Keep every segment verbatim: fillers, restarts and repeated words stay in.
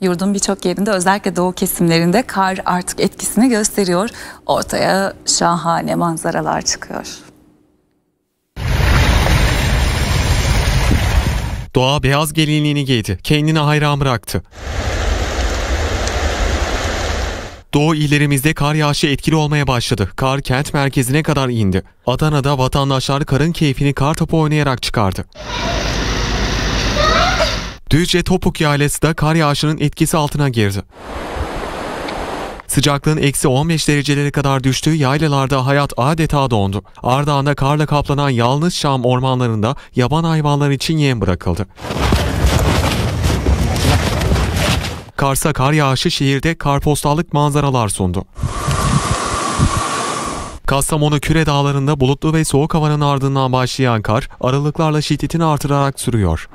Yurdun birçok yerinde, özellikle doğu kesimlerinde kar artık etkisini gösteriyor. Ortaya şahane manzaralar çıkıyor. Doğa beyaz gelinliğini giydi, kendine hayran bıraktı. Doğu illerimizde kar yağışı etkili olmaya başladı. Kar kent merkezine kadar indi. Adana'da vatandaşlar karın keyfini kar topu oynayarak çıkardı. Düzce Topuk Yaylası da kar yağışının etkisi altına girdi. Sıcaklığın eksi on beş derecelere kadar düştüğü yaylalarda hayat adeta dondu. Ardahan'da karla kaplanan Yalnız Şam ormanlarında yaban hayvanları için yem bırakıldı. Kars'a kar yağışı şehirde karpostallık manzaralar sundu. Kastamonu Küre Dağları'nda bulutlu ve soğuk havanın ardından başlayan kar aralıklarla şiddetini artırarak sürüyor.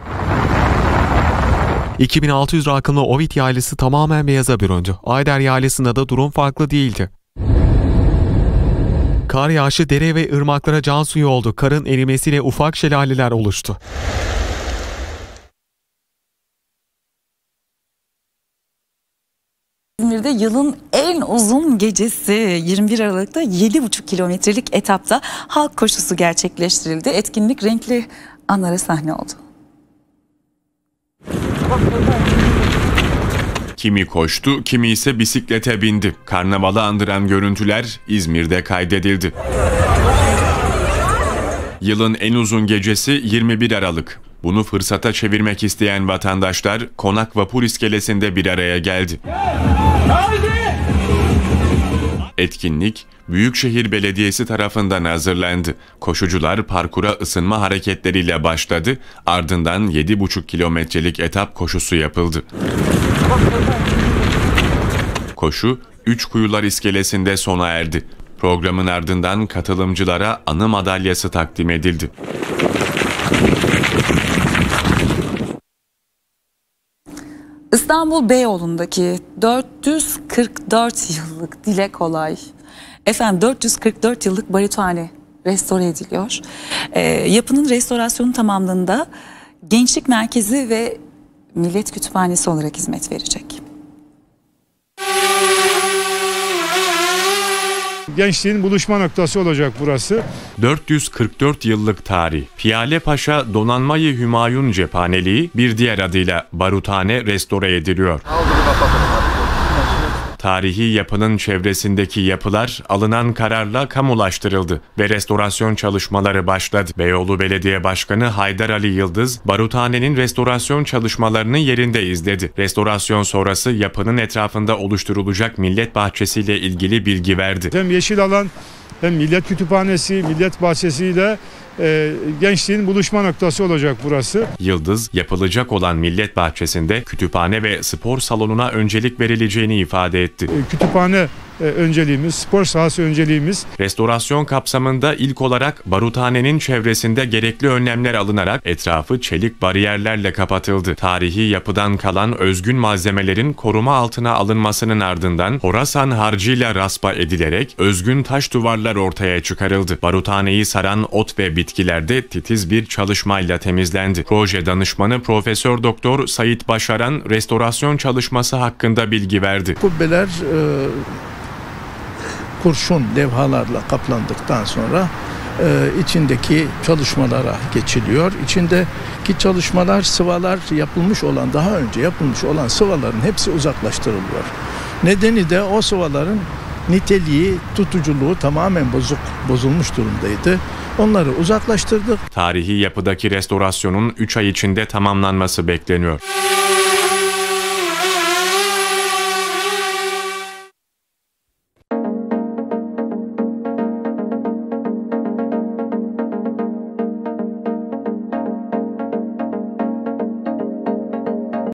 iki bin altı yüz rakımlı Ovit Yaylası tamamen beyaza büründü. Haydar Yaylası'nda da durum farklı değildi. Kar yağışı dere ve ırmaklara can suyu oldu. Karın erimesiyle ufak şelaleler oluştu. İzmir'de yılın en uzun gecesi yirmi bir Aralık'ta yedi buçuk kilometrelik etapta halk koşusu gerçekleştirildi. Etkinlik renkli anlara sahne oldu. Kimi koştu, kimi ise bisiklete bindi. Karnavalı andıran görüntüler İzmir'de kaydedildi. Yılın en uzun gecesi yirmi bir Aralık. Bunu fırsata çevirmek isteyen vatandaşlar Konak Vapur İskelesi'nde bir araya geldi. Etkinlik Büyükşehir Belediyesi tarafından hazırlandı. Koşucular parkura ısınma hareketleriyle başladı, ardından yedi buçuk kilometrelik etap koşusu yapıldı. Koşu Üç Kuyular İskelesi'nde sona erdi. Programın ardından katılımcılara anı madalyası takdim edildi. İstanbul Beyoğlu'ndaki dört yüz kırk dört yıllık dile kolay. Efendim dört yüz kırk dört yıllık Baruthane restore ediliyor. E, yapının restorasyonu tamamlandığında Gençlik Merkezi ve Millet Kütüphanesi olarak hizmet verecek. Gençliğin buluşma noktası olacak burası. dört yüz kırk dört yıllık tarih. Piyale Paşa Donanmayı Hümayun Cephaneliği bir diğer adıyla Baruthane restore ediliyor. Tarihi yapının çevresindeki yapılar alınan kararla kamulaştırıldı ve restorasyon çalışmaları başladı. Beyoğlu Belediye Başkanı Haydar Ali Yıldız, Baruthane'nin restorasyon çalışmalarını yerinde izledi. Restorasyon sonrası yapının etrafında oluşturulacak millet bahçesiyle ilgili bilgi verdi. Hem yeşil alan hem millet kütüphanesi, millet bahçesiyle e, gençliğin buluşma noktası olacak burası. Yıldız, yapılacak olan millet bahçesinde kütüphane ve spor salonuna öncelik verileceğini ifade etti. E, kütüphane e, önceliğimiz, spor sahası önceliğimiz. Restorasyon kapsamında ilk olarak Baruthane'nin çevresinde gerekli önlemler alınarak etrafı çelik bariyerlerle kapatıldı. Tarihi yapıdan kalan özgün malzemelerin koruma altına alınmasının ardından Horasan harcıyla raspa edilerek özgün taş duvarlar ortaya çıkarıldı. Baruthane'yi saran ot ve bitkilerde titiz bir çalışmayla temizlendi. Proje danışmanı Profesör Doktor Sait Başaran restorasyon çalışması hakkında bilgi verdi. Kubbeler e, kurşun levhalarla kaplandıktan sonra e, içindeki çalışmalara geçiliyor. İçindeki çalışmalar, sıvalar yapılmış olan, daha önce yapılmış olan sıvaların hepsi uzaklaştırılıyor. Nedeni de o sıvaların niteliği, tutuculuğu tamamen bozuk, bozulmuş durumdaydı. Onları uzaklaştırdık. Tarihi yapıdaki restorasyonun üç ay içinde tamamlanması bekleniyor.